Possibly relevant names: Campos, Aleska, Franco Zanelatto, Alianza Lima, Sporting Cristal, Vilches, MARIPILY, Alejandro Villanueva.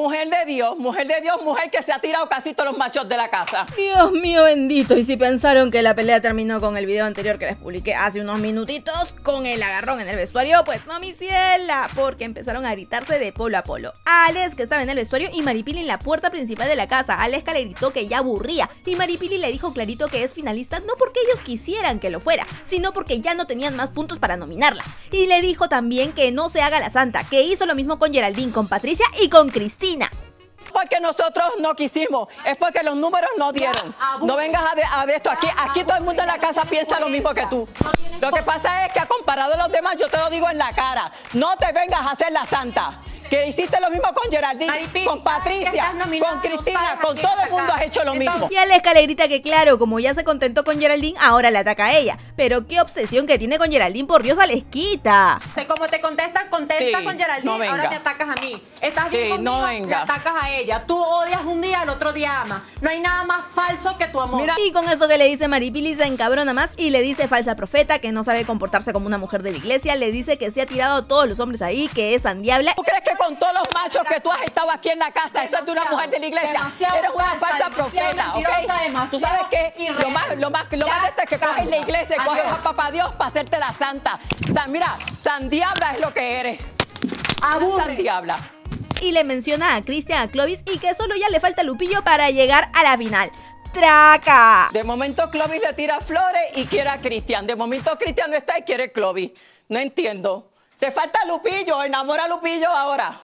Mujer de Dios, mujer de Dios, mujer que se ha tirado casi todos los machos de la casa. Dios mío bendito, y si pensaron que la pelea terminó con el video anterior que les publiqué hace unos minutitos con el agarrón en el vestuario, pues no, mi ciela, porque empezaron a gritarse de polo a polo. Aleska estaba en el vestuario y Maripily en la puerta principal de la casa. Aleska le gritó que ya aburría y Maripily le dijo clarito que es finalista no porque ellos quisieran que lo fuera, sino porque ya no tenían más puntos para nominarla. Y le dijo también que no se haga la santa, que hizo lo mismo con Geraldine, con Patricia y con Cristina. Porque nosotros no quisimos, es porque los números no dieron. No vengas a de esto, aquí todo el mundo en la casa piensa lo mismo que tú. Lo que pasa es que comparado a los demás, yo te lo digo en la cara, no te vengas a hacer la santa. Que hiciste lo mismo con Geraldine, Maripily, con Patricia, con Cristina, con todo el mundo has hecho lo mismo. Y Aleska le grita que claro, como ya se contentó con Geraldine, ahora le ataca a ella. Pero qué obsesión que tiene con Geraldine, por Dios, Aleskita. Como te contestas, contenta sí, con Geraldine, no ahora te atacas a mí. Estás bien sí, conmigo, no le atacas a ella. Tú odias un día, al otro día amas. No hay nada más falso que tu amor. Mira. Y con eso que le dice Maripily se encabrona más y le dice falsa profeta, que no sabe comportarse como una mujer de la iglesia. Le dice que se ha tirado a todos los hombres ahí, que es sandiabla. ¿Tú crees que con todos los machos que tú has estado aquí en la casa, demasiado, eso es de una mujer de la iglesia? Eres una falsa profeta, ¿ok? Tú sabes que lo más de esto es que coges la iglesia y coges a papá Dios para hacerte la santa. Mira, sandiabla es lo que eres. Aburre. Sandiabla. Y le menciona a Cristian, a Clovis y que solo ya le falta Lupillo para llegar a la final. ¡Traca! De momento Clovis le tira flores y quiere a Cristian. De momento Cristian no está y quiere a Clovis. No entiendo. Te falta Lupillo, enamora a Lupillo ahora.